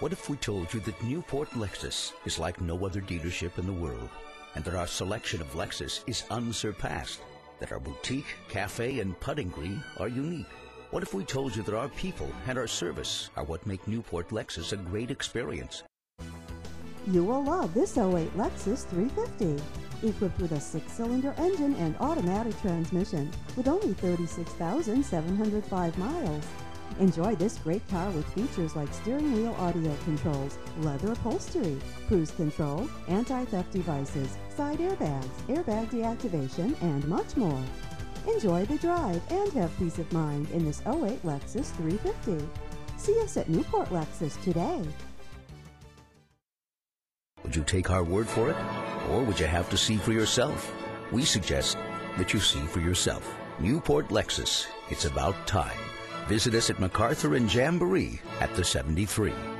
What if we told you that Newport Lexus is like no other dealership in the world, and that our selection of Lexus is unsurpassed, that our boutique, cafe, and putting green are unique? What if we told you that our people and our service are what make Newport Lexus a great experience? You will love this 08 Lexus 350. Equipped with a 6-cylinder engine and automatic transmission, with only 36,705 miles. Enjoy this great car with features like steering wheel audio controls, leather upholstery, cruise control, anti-theft devices, side airbags, airbag deactivation, and much more. Enjoy the drive and have peace of mind in this 08 Lexus 350. See us at Newport Lexus today. Would you take our word for it? Or would you have to see for yourself? We suggest that you see for yourself. Newport Lexus. It's about time. Visit us at MacArthur and Jamboree at the 73.